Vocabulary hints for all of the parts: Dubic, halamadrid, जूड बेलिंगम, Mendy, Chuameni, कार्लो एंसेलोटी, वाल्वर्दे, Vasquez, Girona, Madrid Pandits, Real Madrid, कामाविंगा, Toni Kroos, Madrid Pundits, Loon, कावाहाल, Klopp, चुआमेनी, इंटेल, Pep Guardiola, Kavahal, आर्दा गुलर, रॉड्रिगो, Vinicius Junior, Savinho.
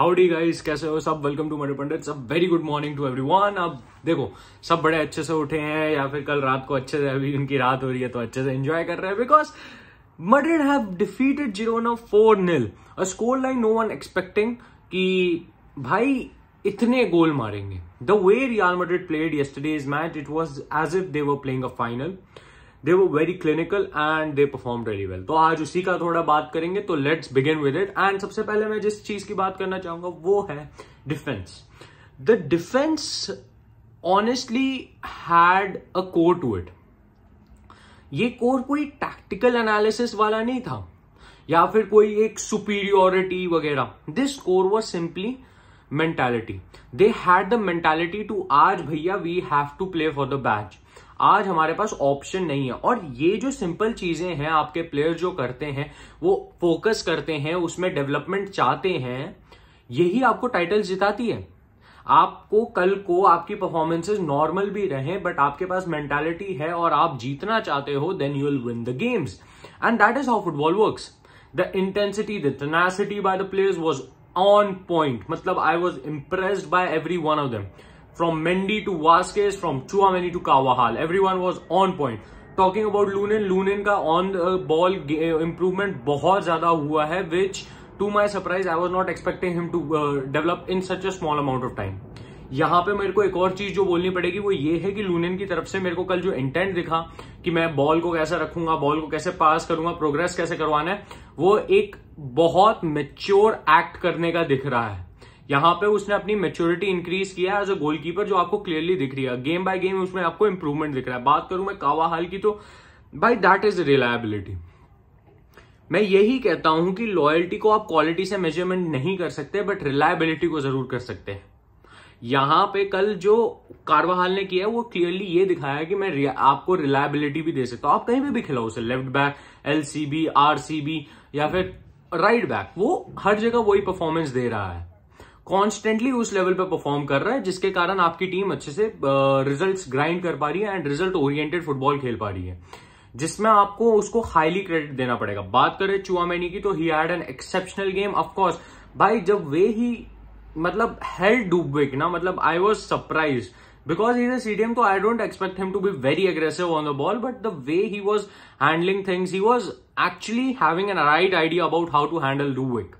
Howdy guys, कैसे हो सब? Welcome to Madridi pandits. Very good morning to everyone. अब देखो, सब बड़े अच्छे से उठे हैं या फिर कल रात को अच्छे से, अभी उनकी रात हो रही है तो अच्छे से एंजॉय कर रहे हैं because Madrid have defeated Girona 4-0। A score line no one expecting कि भाई इतने गोल मारेंगे। The way Real Madrid played yesterday's match, it was as if they were playing a final. They were very clinical and they perform very well. तो आज उसी का थोड़ा बात करेंगे, तो let's begin with it. And सबसे पहले मैं जिस चीज की बात करना चाहूंगा वो है defence. The defence honestly had a core to it. ये कोर कोई टैक्टिकल एनालिसिस वाला नहीं था या फिर कोई एक सुपीरियोरिटी वगैरह। This core was simply mentality. They had the mentality to आज भैया we have to play for the match, आज हमारे पास ऑप्शन नहीं है। और ये जो सिंपल चीजें हैं आपके प्लेयर जो करते हैं, वो फोकस करते हैं, उसमें डेवलपमेंट चाहते हैं, यही आपको टाइटल्स जिताती है। आपको कल को आपकी परफॉर्मेंसेस नॉर्मल भी रहें बट आपके पास मेंटालिटी है और आप जीतना चाहते हो, then you will win the games. And that is how football works. The intensity, the tenacity by the players was on point. मतलब I was impressed by every one of them. From Mendy to Vasquez, from Chuameni to Kavahal, everyone was on point. Talking about Loon का on ball improvement बहुत ज्यादा हुआ है, which to my surprise I was not expecting him to develop in such a small amount of time. यहाँ पे मेरे को एक और चीज जो बोलनी पड़ेगी वो ये है कि लून की तरफ से मेरे को कल जो इंटेंट दिखा कि मैं बॉल को कैसे रखूंगा, बॉल को कैसे पास करूंगा, प्रोग्रेस कैसे करवाना है, वो एक बहुत मेच्योर एक्ट करने का दिख रहा है। यहाँ पे उसने अपनी मैच्योरिटी इंक्रीज किया एज अ गोलकीपर, जो आपको क्लियरली दिख रही है। गेम बाय गेम उसमें आपको इंप्रूवमेंट दिख रहा है। बात करूं मैं कावाहाल की, तो भाई दैट इज रिलायबिलिटी। मैं यही कहता हूं कि लॉयल्टी को आप क्वालिटी से मेजरमेंट नहीं कर सकते बट रिलायबिलिटी को जरूर कर सकते हैं। यहाँ पे कल जो कार्वाहाल ने किया वो क्लियरली ये दिखाया कि मैं आपको रिलायबिलिटी भी दे सकता हूं। आप कहीं भी खिलाओ उसे, लेफ्ट बैक, LCB, RCB या फिर राइट बैक, वो हर जगह वही परफॉर्मेंस दे रहा है। कॉन्स्टेंटली उस लेवल पे परफॉर्म कर रहा है जिसके कारण आपकी टीम अच्छे से रिजल्ट्स ग्राइंड कर पा रही है एंड रिजल्ट ओरिएंटेड फुटबॉल खेल पा रही है, जिसमें आपको उसको हाईली क्रेडिट देना पड़ेगा। बात करें चुआमेनी की, तो he had an exceptional game. Of course भाई जब वे ही मतलब हेल्ड डुबिक ना, मतलब I was surprise because he is a CDM, तो I don't expect him to be very aggressive on the ball but the way he was handling things, he was actually having an right idea about how to handle Dovbyk.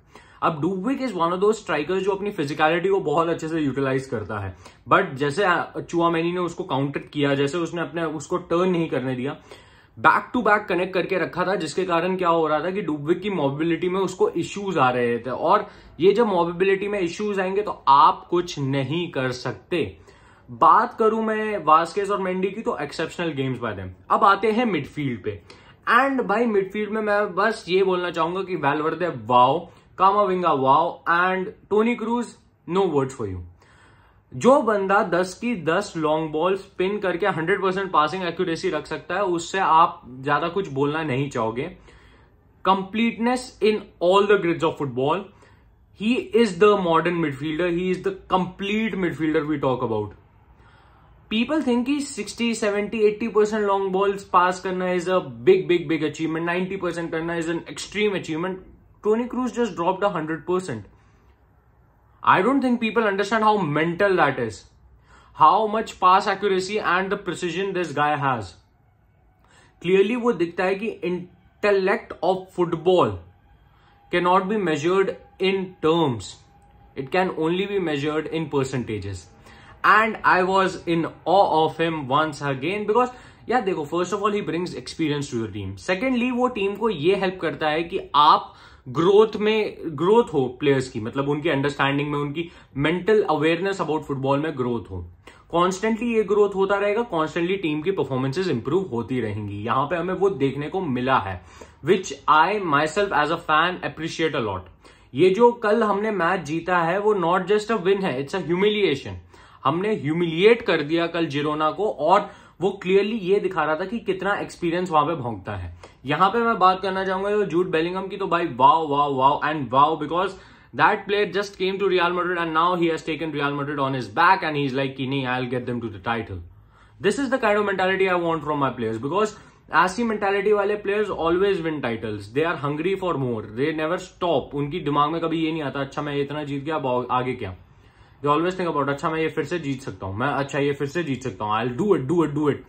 अब Dovbyk is one of दो strikers जो अपनी physicality को बहुत अच्छे से utilise करता है बट जैसे चुआमेनी ने उसको काउंटर किया, जैसे उसने अपने उसको टर्न नहीं करने दिया, बैक टू बैक कनेक्ट करके रखा था, जिसके कारण क्या हो रहा था कि डुबिक की मोबिलिटी में उसको इश्यूज आ रहे थे। और ये जब मोबिलिटी में इश्यूज आएंगे तो आप कुछ नहीं कर सकते। बात करूं मैं वास्केज और मेंडी की, तो एक्सेप्शनल गेम्स बाय देम। अब आते हैं मिडफील्ड पे। एंड भाई मिडफील्ड में मैं बस ये बोलना चाहूंगा कि वाल्वर्दे wow, कामाविंगा wow and Toni Kroos, no words for you. जो बंदा 10 की 10 लॉन्ग बॉल स्पिन करके 100% पासिंग एक्यूरेसी रख सकता है, उससे आप ज्यादा कुछ बोलना नहीं चाहोगे। Completeness in all the grids of football, he is the modern midfielder, he is the complete midfielder we talk about. People think कि 60, 70, 80% लॉन्ग बॉल्स पास करना इज अ बिग अचीवमेंट, 90% करना is an extreme achievement. Toni Kroos just dropped 100%. I don't think people understand how mental that is, how much pass accuracy and the precision this guy has. Clearly, वो दिखता है कि intellect of football cannot be measured in terms. It can only be measured in percentages. And I was in awe of him once again because यार देखो, first of all he brings experience to the team. Secondly, वो team को ये help करता है कि आप growth में ग्रोथ हो प्लेयर्स की, मतलब उनकी अंडरस्टैंडिंग में, उनकी मेंटल अवेयरनेस अबाउट फुटबॉल में ग्रोथ हो। कॉन्स्टेंटली ये ग्रोथ होता रहेगा, कॉन्स्टेंटली टीम की परफॉर्मेंसेज इंप्रूव होती रहेंगी। यहाँ पे हमें वो देखने को मिला है which I myself as a fan appreciate a lot. ये जो कल हमने मैच जीता है वो नॉट जस्ट अ विन है, इट्स अ ह्यूमिलिएशन। हमने ह्यूमिलिएट कर दिया कल जिरोना को और वो क्लियरली ये दिखा रहा था कि कितना एक्सपीरियंस वहां पे भोंगता है। यहां पे मैं बात करना चाहूंगा जो जूड बेलिंगम की, तो भाई wow wow wow and wow because that player just came to Real Madrid and now he has taken Real Madrid on his back and he is like कि नहीं, I will get them to the title. This is the kind of mentality I want from my players because ऐसी mentality वाले players always win titles, they are hungry for more, they never stop. उनकी दिमाग में कभी ये नहीं आता अच्छा मैं इतना जीत गया आगे क्या. दे ऑलवेज थिंक अबाउट अच्छा मैं ये फिर से जीत सकता हूँ, मैं अच्छा ये फिर से जीत सकता हूँ, I will do it do it do it.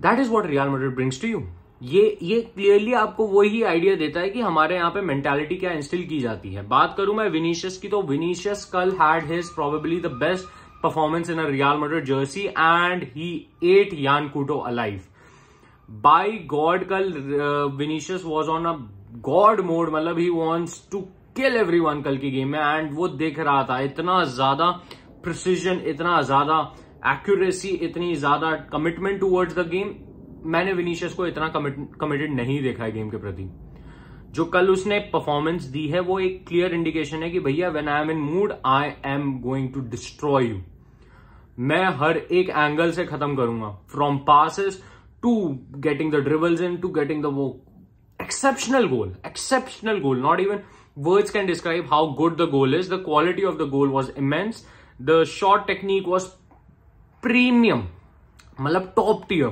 That is what Real Madrid brings to you. ये क्लियरली आपको वही आइडिया देता है कि हमारे यहाँ पे मेंटालिटी क्या इंस्टिल की जाती है. बात करूं मैं विनीशियस की तो विनीशियस कल had his probably the best performance in a Real Madrid jersey and he ate Yan Couto alive. By God कल Vinicius was on a god mode, मतलब he wants to kill everyone कल की game में, and वो दिख रहा था. इतना ज्यादा प्रिसीजन, इतना ज्यादा एक्यूरेसी, इतनी ज्यादा कमिटमेंट टुवर्ड्स द गेम. मैंने विनीशियस को इतना कमिटेड नहीं देखा है गेम के प्रति. जो कल उसने परफॉर्मेंस दी है वो एक क्लियर इंडिकेशन है कि भैया when I am in mood I am going to destroy you. मैं हर एक एंगल से खत्म करूंगा, from passes to getting the dribbles in to getting the वो exceptional goal. Exceptional goal, not even words can describe how good the goal is. The quality of the goal was immense, the shot technique was premium, मतलब top tier,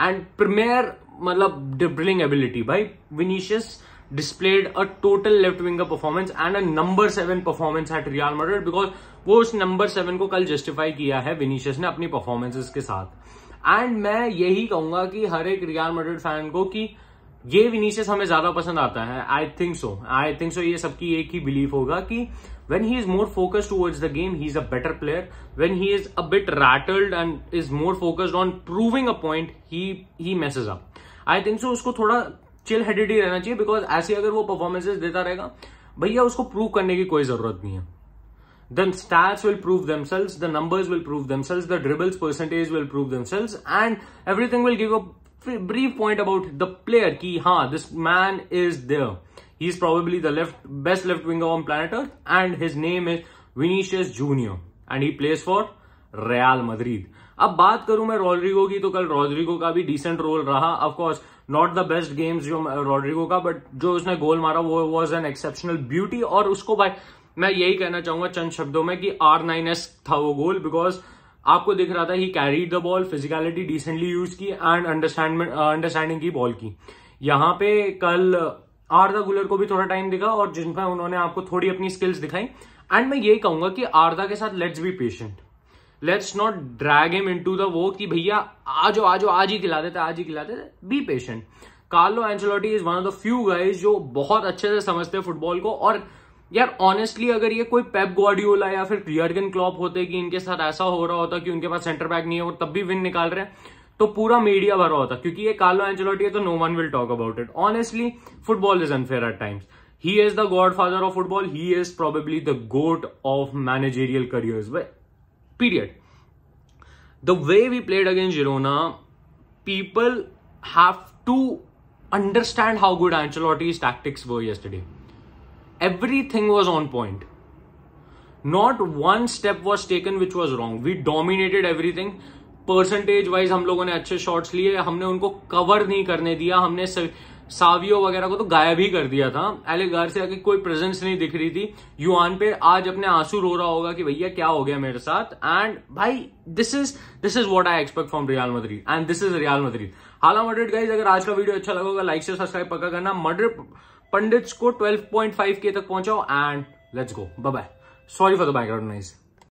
and premier मतलब dribbling ability. भाई Vinicius displayed a total left winger performance and a number 7 performance at Real Madrid, because वो उस number 7 को कल justify किया है Vinicius ने अपनी परफॉर्मेंसेस के साथ. एंड मैं यही कहूंगा कि हर एक रियल मैड्रिड फैन को कि ये विनीशियस हमें ज्यादा पसंद आता है. आई थिंक सो ये सबकी एक ही बिलीफ होगा कि when he is more focused towards the game he is a better player. When he is a bit rattled and is more focused on proving a point he messes up. I think so usko thoda chill headed hi rehna chahiye, because aise agar wo performances deta rahega bhaiya usko prove karne ki koi zarurat nahi hai. The stats will prove themselves, the numbers will prove themselves, the dribbles percentage will prove themselves, and everything will give a brief point about the player ki ha this man is there. He is probably the best left winger on planet Earth, and his name is Vinicius Junior, and he plays for Real Madrid. अब बात करूं मैं रॉड्रिगो की तो कल रॉड्रिगो का भी decent role रहा. Of course, not the best games जो रॉड्रिगो का, but जो उसने गोल मारा वो was an exceptional beauty. और उसको भाई मैं यही कहना चाहूंगा चंद शब्दों में कि R9S था वो गोल, because आपको दिख रहा था he carried the ball, physicality decently used की and understanding की बॉल की. यहाँ पे कल आर्दा गुलर को भी थोड़ा टाइम दिखा और जिनमें उन्होंने आपको थोड़ी अपनी स्किल्स दिखाई. एंड मैं ये कहूंगा कि आर्दा के साथ let's be patient, let's not drag him into the वो कि भैया आज आज ही खिला देते, आज ही खिला देते. Be patient. कार्लो एंसेलोटी is one of the few guys जो बहुत अच्छे से समझते हैं फुटबॉल को. और यार ऑनेस्टली अगर ये कोई पेप गार्डियोला या फिर यर्गन क्लॉप होते कि इनके साथ ऐसा हो रहा होता कि उनके पास सेंटर बैक नहीं है और तब भी विन निकाल रहे हैं तो पूरा मीडिया भरा होता, क्योंकि ये कार्लो एंसेलोटी है तो no one will talk about it. Honestly football is unfair at times. He is the God father of football, he is probably the GOAT of managerial careers period. The way we played against Girona, people have to understand how good Ancelotti's tactics were yesterday. Everything was on point, not one step was taken which was wrong. We dominated everything. Percentage wise हम लोगों ने अच्छे shots लिए, हमने उनको cover नहीं करने दिया, हमने सावियो वगैरह को तो गायब ही कर दिया था. एले घर से आके कोई प्रेजेंस नहीं दिख रही थी. युआन पे आज अपने आंसू रो रहा होगा कि भैया क्या हो गया मेरे साथ. एंड भाई this is what I expect from Real Madrid, and this is Real Madrid. हाला मैड्रिड गाइज, अगर आज का वीडियो अच्छा लगा होगा लाइक से सब्सक्राइब पक्का करना. मैड्रिड पंडित्स को 12.5K तक पहुंचाओ and let's go. Bye bye. Sorry for the background noise.